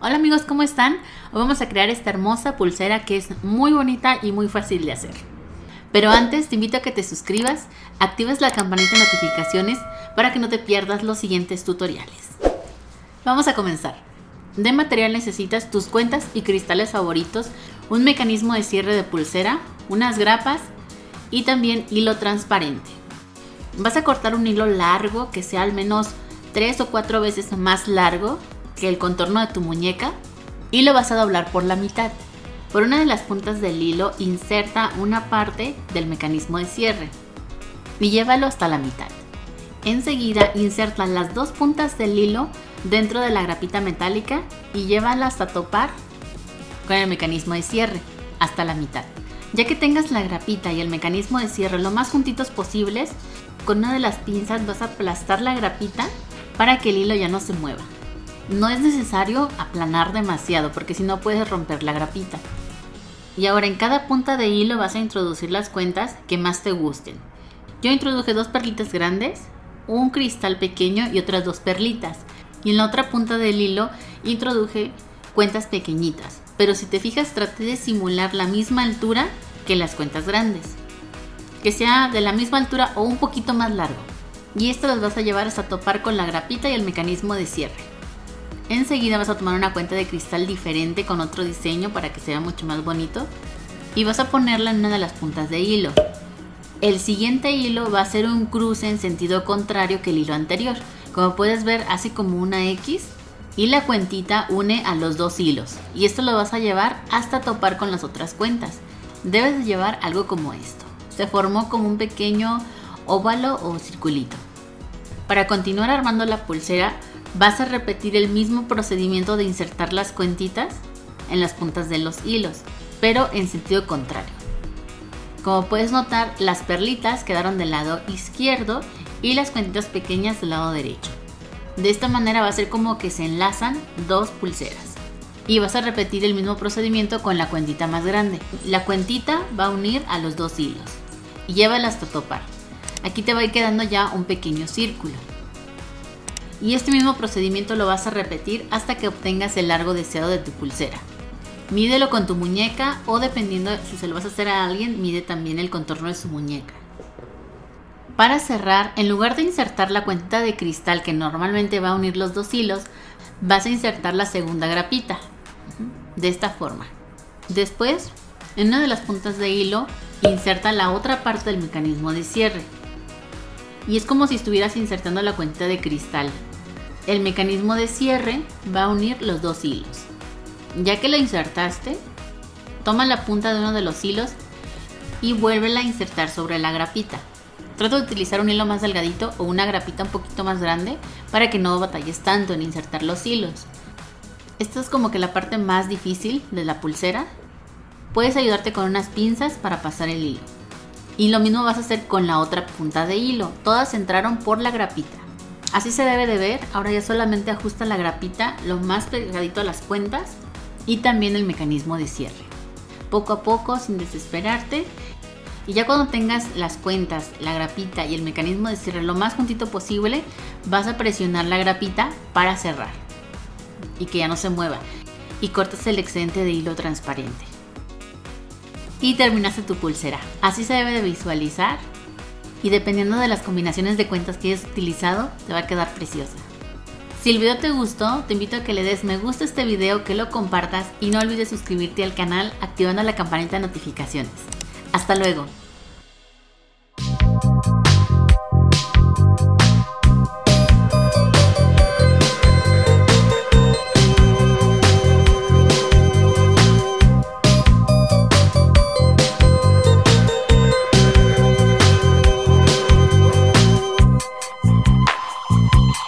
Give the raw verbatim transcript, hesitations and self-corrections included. Hola amigos, ¿cómo están? Hoy vamos a crear esta hermosa pulsera que es muy bonita y muy fácil de hacer. Pero antes te invito a que te suscribas, actives la campanita de notificaciones para que no te pierdas los siguientes tutoriales. Vamos a comenzar. De material necesitas tus cuentas y cristales favoritos, un mecanismo de cierre de pulsera, unas grapas y también hilo transparente. Vas a cortar un hilo largo que sea al menos tres o cuatro veces más largo que el contorno de tu muñeca y lo vas a doblar por la mitad. Por una de las puntas del hilo inserta una parte del mecanismo de cierre y llévalo hasta la mitad. Enseguida inserta las dos puntas del hilo dentro de la grapita metálica y llévala hasta topar con el mecanismo de cierre hasta la mitad. Ya que tengas la grapita y el mecanismo de cierre lo más juntitos posibles, con una de las pinzas vas a aplastar la grapita para que el hilo ya no se mueva. No es necesario aplanar demasiado porque si no puedes romper la grapita. Y ahora en cada punta de hilo vas a introducir las cuentas que más te gusten. Yo introduje dos perlitas grandes, un cristal pequeño y otras dos perlitas. Y en la otra punta del hilo introduje cuentas pequeñitas. Pero si te fijas, traté de simular la misma altura que las cuentas grandes. Que sea de la misma altura o un poquito más largo. Y esto las vas a llevar hasta topar con la grapita y el mecanismo de cierre. Enseguida vas a tomar una cuenta de cristal diferente con otro diseño para que sea mucho más bonito y vas a ponerla en una de las puntas de hilo. El siguiente hilo va a ser un cruce en sentido contrario que el hilo anterior. Como puedes ver, hace como una X y la cuentita une a los dos hilos. Y esto lo vas a llevar hasta topar con las otras cuentas. Debes llevar algo como esto. Se formó como un pequeño óvalo o circulito. Para continuar armando la pulsera, vas a repetir el mismo procedimiento de insertar las cuentitas en las puntas de los hilos, pero en sentido contrario. Como puedes notar, las perlitas quedaron del lado izquierdo y las cuentitas pequeñas del lado derecho. De esta manera va a ser como que se enlazan dos pulseras. Y vas a repetir el mismo procedimiento con la cuentita más grande. La cuentita va a unir a los dos hilos y llévala hasta topar. Aquí te va a ir quedando ya un pequeño círculo. Y este mismo procedimiento lo vas a repetir hasta que obtengas el largo deseado de tu pulsera. Mídelo con tu muñeca o, dependiendo si se lo vas a hacer a alguien, mide también el contorno de su muñeca. Para cerrar, en lugar de insertar la cuenta de cristal que normalmente va a unir los dos hilos, vas a insertar la segunda grapita, de esta forma. Después, en una de las puntas de hilo, inserta la otra parte del mecanismo de cierre. Y es como si estuvieras insertando la cuenta de cristal. El mecanismo de cierre va a unir los dos hilos. Ya que lo insertaste, toma la punta de uno de los hilos y vuélvela a insertar sobre la grapita. Trata de utilizar un hilo más delgadito o una grapita un poquito más grande para que no batalles tanto en insertar los hilos. Esta es como que la parte más difícil de la pulsera. Puedes ayudarte con unas pinzas para pasar el hilo. Y lo mismo vas a hacer con la otra punta de hilo. Todas entraron por la grapita. Así se debe de ver. Ahora ya solamente ajusta la grapita lo más pegadito a las cuentas y también el mecanismo de cierre. Poco a poco, sin desesperarte. Y ya cuando tengas las cuentas, la grapita y el mecanismo de cierre lo más juntito posible, vas a presionar la grapita para cerrar y que ya no se mueva. Y cortas el excedente de hilo transparente. Y terminaste tu pulsera. Así se debe de visualizar y dependiendo de las combinaciones de cuentas que hayas utilizado, te va a quedar preciosa. Si el video te gustó, te invito a que le des me gusta a este video, que lo compartas y no olvides suscribirte al canal activando la campanita de notificaciones. ¡Hasta luego!